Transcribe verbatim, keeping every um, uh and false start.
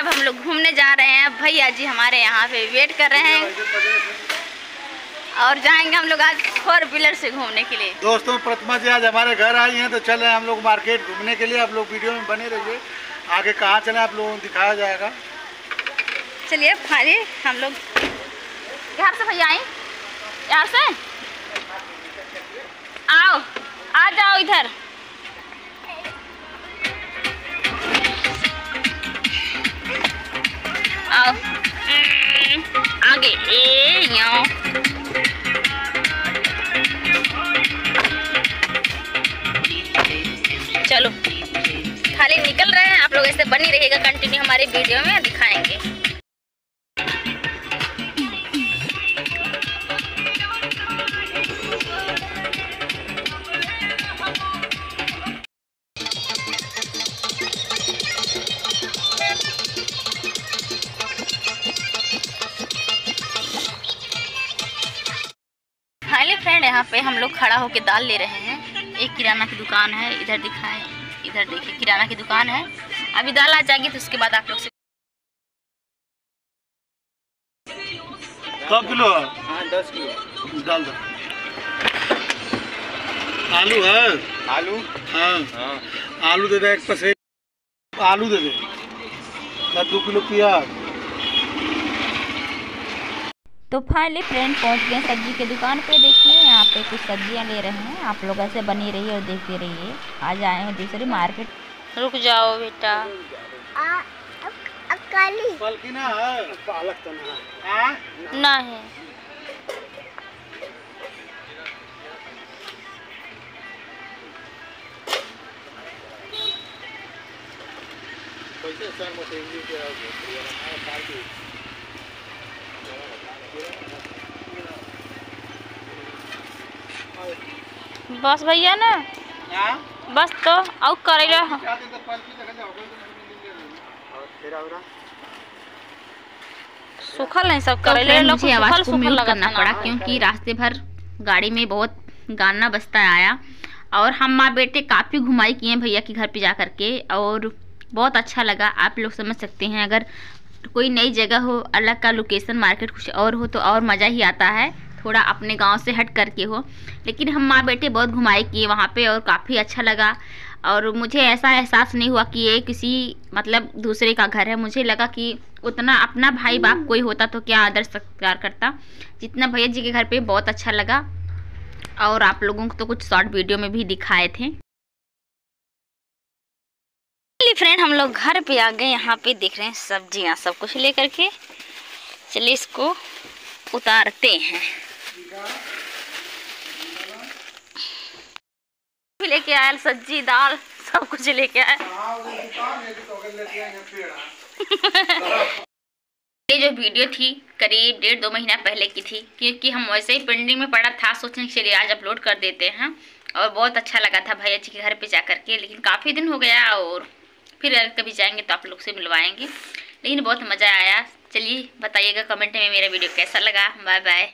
अब हम लोग घूमने जा रहे हैं। भैया जी हमारे यहाँ पे वेट कर रहे हैं और जाएंगे हम लोग आज फोर व्हीलर से घूमने के लिए। दोस्तों, प्रतिमा जी आज हमारे घर आई हैं तो चल रहे हैं हम लोग मार्केट घूमने के लिए। आप लोग वीडियो में बने रहिए, आगे कहाँ चले आप लोगों को दिखाया जाएगा। चलिए फाइनली हम लोग घर से भैया आए, यहाँ से आओ, आ जाओ इधर। आओ आगे ए यो चलो, खाली निकल रहे हैं। आप लोग ऐसे बनी रहेगा, कंटिन्यू हमारे वीडियो में दिखाएंगे। हाय फ्रेंड, यहाँ पे हम लोग खड़ा होके दाल ले रहे हैं। एक किराना की दुकान है, इधर दिखाएं, इधर देखिए किराना की दुकान है। अभी दाल आ जाएगी तो उसके बाद आप लोग से कब किलो है? हाँ, दस किलो दाल दो। आलू है? आलू हाँ हाँ आलू दे दे, एक पसे आलू दे दे, दो किलो प्याज। तो फाइनली फ्रेंड पहुंच गए सब्जी की दुकान पे। देखिए यहाँ पे कुछ सब्जियाँ ले रहे हैं। आप लोग ऐसे बनी रहिए और देखते रहिए। आज आए हैं दूसरी मार्केट। रुक जाओ बेटा, अकाली ना है, पालक तो नहीं ना है। बस भैया ना या? बस तो आओ करेला सूखल नहीं सब करेले। तो मुझे आवाज़ को म्यूट करना पड़ा क्योंकि रास्ते भर गाड़ी में बहुत गाना बजता आया। और हम माँ बेटे काफ़ी घुमाई किए भैया के घर पे जा करके और बहुत अच्छा लगा। आप लोग समझ सकते हैं, अगर कोई नई जगह हो, अलग का लोकेशन, मार्केट कुछ और हो तो और मज़ा ही आता है, थोड़ा अपने गांव से हट करके हो। लेकिन हम माँ बेटे बहुत घुमाए किए वहाँ पे और काफ़ी अच्छा लगा। और मुझे ऐसा एहसास नहीं हुआ कि ये किसी मतलब दूसरे का घर है। मुझे लगा कि उतना अपना भाई बाप कोई होता तो क्या आदर सत्कार करता, जितना भैया जी के घर पे बहुत अच्छा लगा। और आप लोगों को तो कुछ शॉर्ट वीडियो में भी दिखाए थे। फ्रेंड हम लोग घर पे आ गए। यहाँ पे देख रहे हैं सब्जियाँ सब कुछ लेकर के। चलिए इसको उतारते हैं। लेके आए सब्जी दाल सब कुछ लेके आए। ये जो वीडियो थी करीब डेढ़ दो महीना पहले की थी, क्योंकि हम वैसे ही पेंडिंग में पड़ा था। सोचने के चलिए आज अपलोड कर देते हैं। और बहुत अच्छा लगा था भैया जी के घर पे जा कर के। लेकिन काफ़ी दिन हो गया और फिर कभी जाएंगे तो आप लोग से मिलवाएंगे। लेकिन बहुत मज़ा आया। चलिए बताइएगा कमेंट में मेरा वीडियो कैसा लगा। Bye bye.